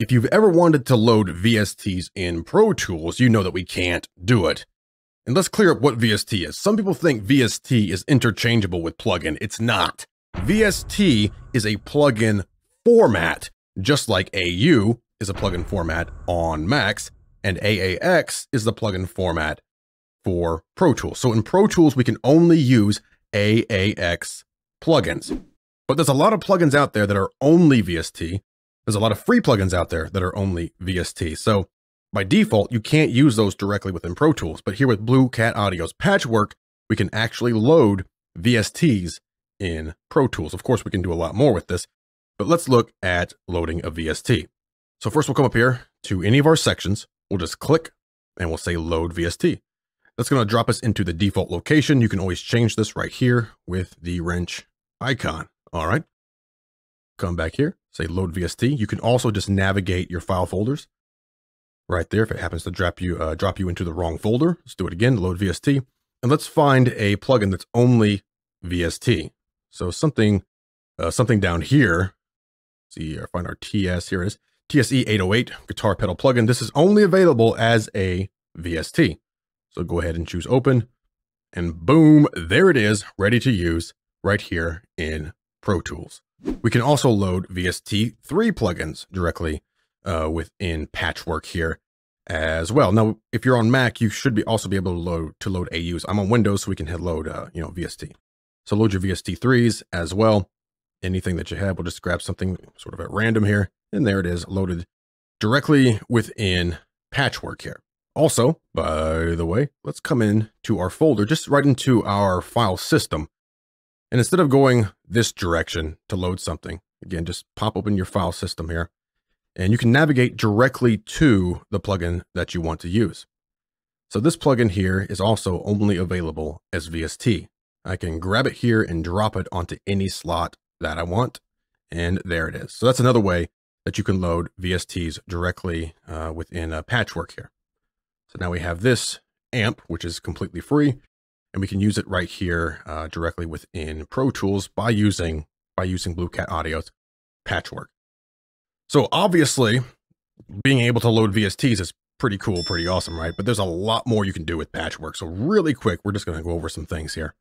If you've ever wanted to load VSTs in Pro Tools, you know that we can't do it. And let's clear up what VST is. Some people think VST is interchangeable with plugin. It's not. VST is a plugin format, just like AU is a plugin format on Macs, and AAX is the plugin format for Pro Tools. So in Pro Tools, we can only use AAX plugins. But there's a lot of plugins out there that are only VST. There's a lot of free plugins out there that are only VST. So by default, you can't use those directly within Pro Tools. But here with Blue Cat Audio's PatchWork, we can actually load VSTs in Pro Tools. Of course, we can do a lot more with this, but let's look at loading a VST. So first we'll come up here to any of our sections. We'll just click and we'll say load VST. That's going to drop us into the default location. You can always change this right here with the wrench icon. All right. Come back here, say load VST. You can also just navigate your file folders right there if it happens to drop you into the wrong folder. Let's do it again, load VST. And let's find a plugin that's only VST. So something down here. Let's see, find our TS, here it is. TSE 808 guitar pedal plugin. This is only available as a VST. So go ahead and choose open and boom, there it is, ready to use right here in Pro Tools. We can also load VST3 plugins directly within PatchWork here as well. Now, if you're on Mac, you should also be able to load AUs. I'm on Windows, so we can hit load, VST. So load your VST3s as well. Anything that you have, we'll just grab something sort of at random here. And there it is, loaded directly within PatchWork here. Also, by the way, let's come in to our folder, just right into our file system. And instead of going this direction to load something, again, just pop open your file system here and you can navigate directly to the plugin that you want to use. So this plugin here is also only available as VST. I can grab it here and drop it onto any slot that I want. And there it is. So that's another way that you can load VSTs directly within PatchWork here. So now we have this amp, which is completely free. And we can use it right here directly within Pro Tools by using Blue Cat Audio's PatchWork. So obviously, being able to load VSTs is pretty cool, pretty awesome, right? But there's a lot more you can do with PatchWork. So really quick, we're just going to go over some things here.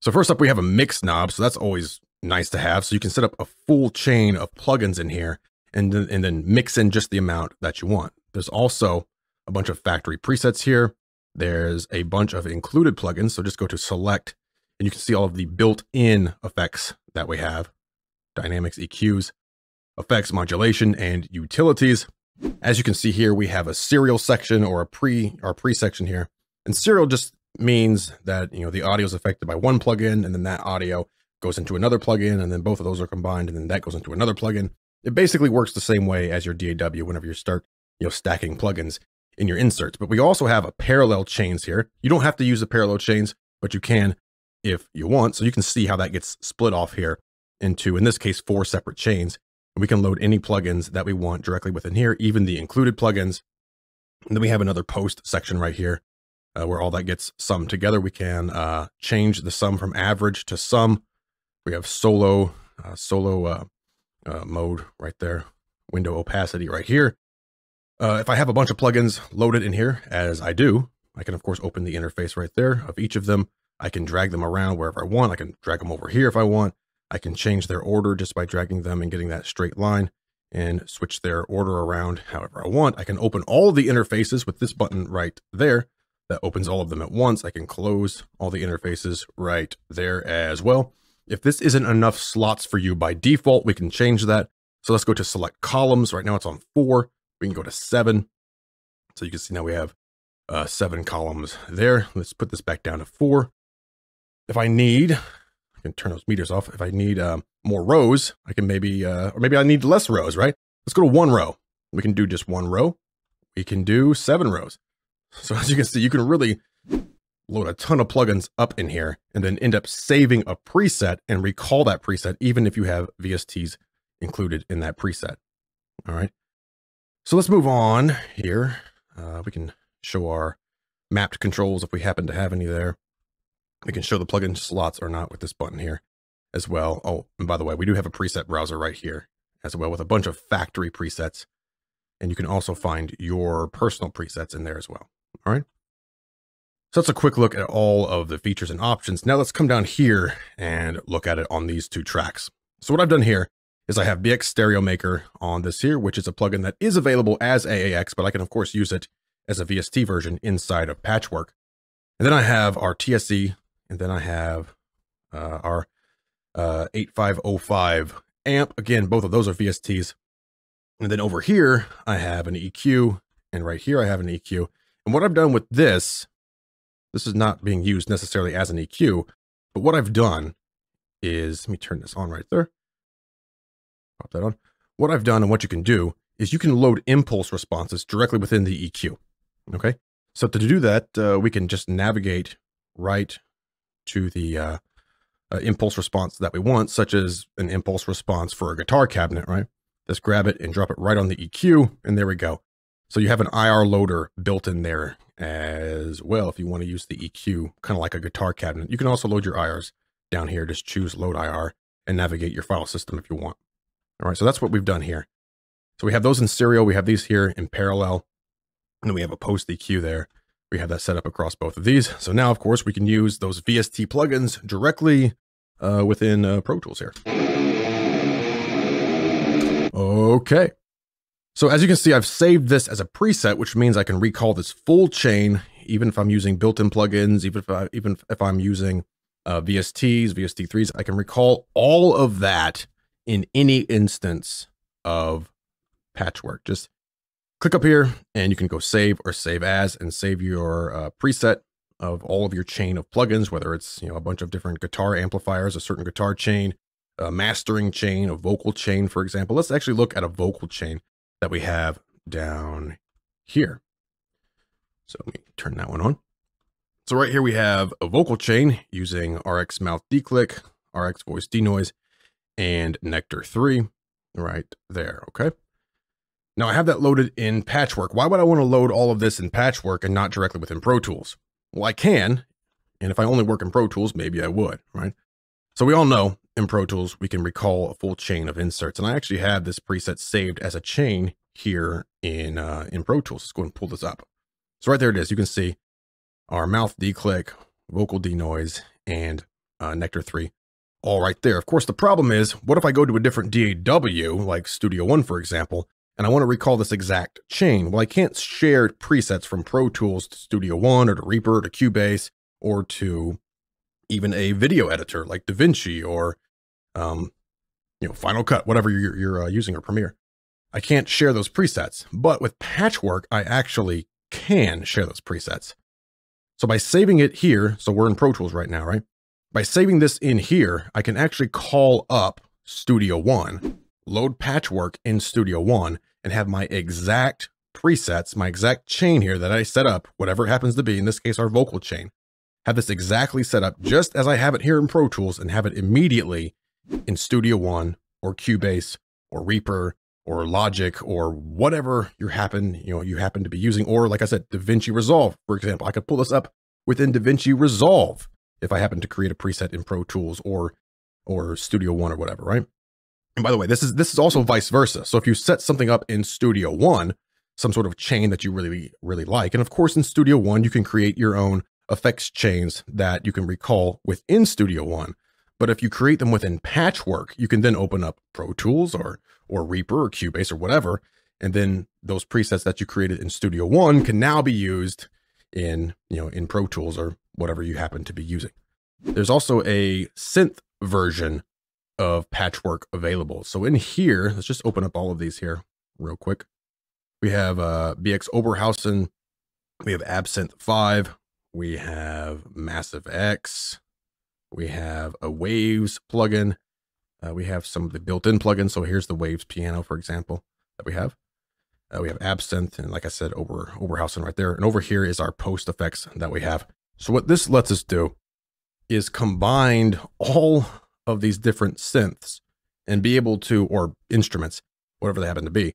So first up, we have a mix knob. So that's always nice to have. So you can set up a full chain of plugins in here and then mix in just the amount that you want. There's also a bunch of factory presets here. There's a bunch of included plugins. So just go to select and you can see all of the built-in effects that we have. Dynamics, EQs, effects, modulation, and utilities. As you can see here, we have a serial section or our pre section here. And serial just means that, the audio is affected by one plugin and then that audio goes into another plugin and then both of those are combined and then that goes into another plugin. It basically works the same way as your DAW whenever you start, stacking plugins in your inserts. But we also have a parallel chains here. You don't have to use the parallel chains, but you can if you want. So you can see how that gets split off here into, in this case, 4 separate chains. And we can load any plugins that we want directly within here, even the included plugins. And then we have another post section right here where all that gets summed together. We can change the sum from average to sum. We have solo mode right there, window opacity right here. If I have a bunch of plugins loaded in here, as I do, I can, of course, open the interface right there of each of them. I can drag them around wherever I want. I can drag them over here if I want. I can change their order just by dragging them and getting that straight line and switch their order around however I want. I can open all the interfaces with this button right there. That opens all of them at once. I can close all the interfaces right there as well. If this isn't enough slots for you by default, we can change that. So let's go to select columns. Right now it's on 4. We can go to 7. So you can see now we have 7 columns there. Let's put this back down to 4. If I need, I can turn those meters off. If I need more rows, I can maybe, or maybe I need less rows, right? Let's go to 1 row. We can do just 1 row. We can do 7 rows. So as you can see, you can really load a ton of plugins up in here and then end up saving a preset and recall that preset, even if you have VSTs included in that preset. All right. So let's move on here. We can show our mapped controls if we happen to have any there. We can show the plugin slots or not with this button here as well. Oh, and by the way, we do have a preset browser right here as well with a bunch of factory presets And you can also find your personal presets in there as well. All right. So that's a quick look at all of the features and options. Now let's come down here and look at it on these two tracks. So what I've done here is I have BX Stereo Maker on this here, which is a plugin that is available as AAX, but I can of course use it as a VST version inside of PatchWork. And then I have our TSE, and then I have our 8505 amp. Again, both of those are VSTs. And then over here, I have an EQ, and right here I have an EQ. And what I've done with this, this is not being used necessarily as an EQ, but what I've done is, let me turn this on right there. Pop that on. What I've done and what you can do is you can load impulse responses directly within the EQ. Okay. So to do that, we can just navigate right to the impulse response that we want, such as an impulse response for a guitar cabinet, right? Just grab it and drop it right on the EQ. And there we go. So you have an IR loader built in there as well. If you want to use the EQ, kind of like a guitar cabinet, you can also load your IRs down here. Just choose load IR and navigate your file system if you want. All right. So that's what we've done here. So we have those in stereo. We have these here in parallel, and then we have a post EQ there. We have that set up across both of these. So now of course we can use those VST plugins directly within Pro Tools here. Okay. So as you can see, I've saved this as a preset, which means I can recall this full chain, even if I'm using built-in plugins, even if I'm using VSTs, VST3s, I can recall all of that in any instance of PatchWork. Just click up here and you can go save or save as, and save your preset of all of your chain of plugins, whether it's, you know, a bunch of different guitar amplifiers, a certain guitar chain, a mastering chain, a vocal chain, for example. Let's actually look at a vocal chain that we have down here. So let me turn that one on. So right here we have a vocal chain using RX Mouth De Click, RX Voice De Noise, and Nectar 3 right there. Okay. Now I have that loaded in PatchWork. Why would I want to load all of this in PatchWork and not directly within Pro Tools? Well, I can. And if I only work in Pro Tools, maybe I would, right? So we all know in Pro Tools, we can recall a full chain of inserts. And I actually have this preset saved as a chain here in Pro Tools. Let's go ahead and pull this up. So right there it is. You can see our Mouth De-Click, Vocal De-Noise, and Nectar 3 all right there. Of course, the problem is, what if I go to a different DAW, like Studio One, for example, and I want to recall this exact chain? Well, I can't share presets from Pro Tools to Studio One or to Reaper or to Cubase or to even a video editor like DaVinci or you know, Final Cut, whatever you're using, or Premiere. I can't share those presets, but with PatchWork, I actually can share those presets. So by saving it here, so we're in Pro Tools right now, right? By saving this in here, I can actually call up Studio One, load PatchWork in Studio One, and have my exact presets, my exact chain here that I set up, whatever it happens to be, in this case, our vocal chain, have this exactly set up just as I have it here in Pro Tools, and have it immediately in Studio One or Cubase or Reaper or Logic or whatever you happen to be using. Or like I said, DaVinci Resolve, for example, I could pull this up within DaVinci Resolve if I happen to create a preset in Pro Tools or Studio One or whatever, right? And by the way, this is also vice versa. So if you set something up in Studio One, some sort of chain that you really, really like, and of course in Studio One, you can create your own effects chains that you can recall within Studio One. But if you create them within PatchWork, you can then open up Pro Tools or Reaper or Cubase or whatever. And then those presets that you created in Studio One can now be used in, you know, in Pro Tools or whatever you happen to be using. There's also a synth version of PatchWork available. So in here, let's just open up all of these here real quick. We have BX Oberhausen. We have Absynth 5. We have Massive X. We have a Waves plugin. We have some of the built-in plugins. So here's the Waves piano, for example, that we have. We have Absynth, and like I said, Oberhausen right there. And over here is our post effects that we have. So what this lets us do is combine all of these different synths and be able to, or instruments, whatever they happen to be,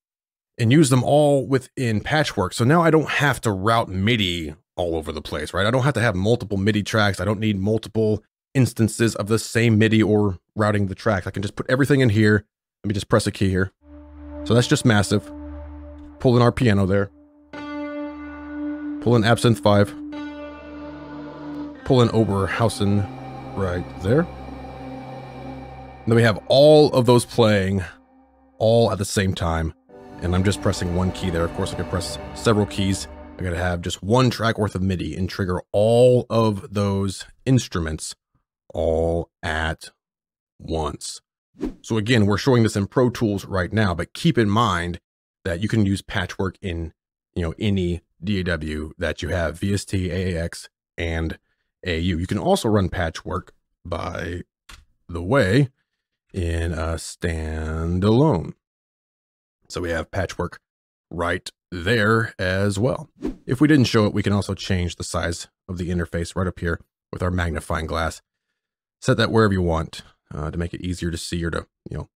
and use them all within PatchWork. So now I don't have to route MIDI all over the place, right? I don't have to have multiple MIDI tracks. I don't need multiple instances of the same MIDI or routing the track. I can just put everything in here. Let me just press a key here. So that's just Massive. Pull in our piano there. Pull in Absynth 5. Pull in Oberhausen right there. And then we have all of those playing all at the same time. And I'm just pressing one key there. Of course, I could press several keys. I gotta have just one track worth of MIDI and trigger all of those instruments all at once. So again, we're showing this in Pro Tools right now, but keep in mind that you can use PatchWork in, you know, any DAW that you have, VST, AAX, and AU. You can also run PatchWork, by the way, in a standalone. So we have PatchWork right there as well. If we didn't show it, we can also change the size of the interface right up here with our magnifying glass. Set that wherever you want to make it easier to see, or to, you know,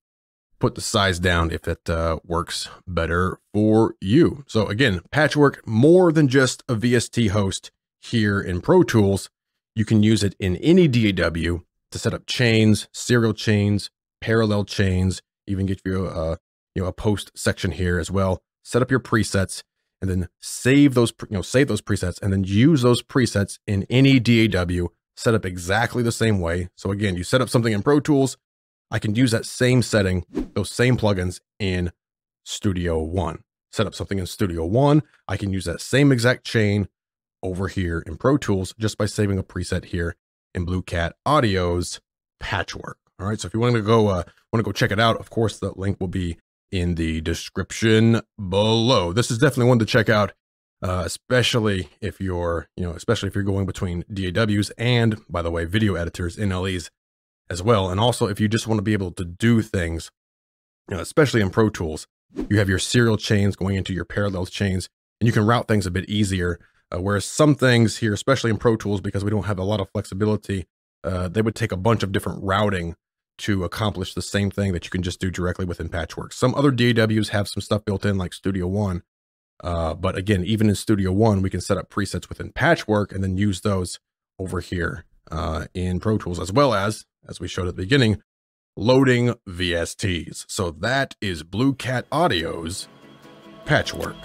put the size down if it works better for you. So again, PatchWork, more than just a VST host here in Pro Tools. You can use it in any DAW to set up chains, serial chains, parallel chains, even get you a, you know, a post section here as well. Set up your presets and then save those, you know, save those presets and then use those presets in any DAW set up exactly the same way. So again, you set up something in Pro Tools, I can use that same setting, those same plugins in Studio One. Set up something in Studio One, I can use that same exact chain over here in Pro Tools just by saving a preset here in Blue Cat Audio's PatchWork. All right, so if you want to go check it out, of course, the link will be in the description below. This is definitely one to check out, especially if you're, you know, especially if you're going between DAWs and, by the way, video editors, NLEs as well. And also if you just want to be able to do things, you know, especially in Pro Tools, you have your serial chains going into your parallel chains and you can route things a bit easier. Whereas some things here, especially in Pro Tools, because we don't have a lot of flexibility, they would take a bunch of different routing to accomplish the same thing that you can just do directly within PatchWork. Some other DAWs have some stuff built in like Studio One. But again, even in Studio One, we can set up presets within PatchWork and then use those over here in Pro Tools, as well as we showed at the beginning, loading VSTs. So that is Blue Cat Audio's PatchWork.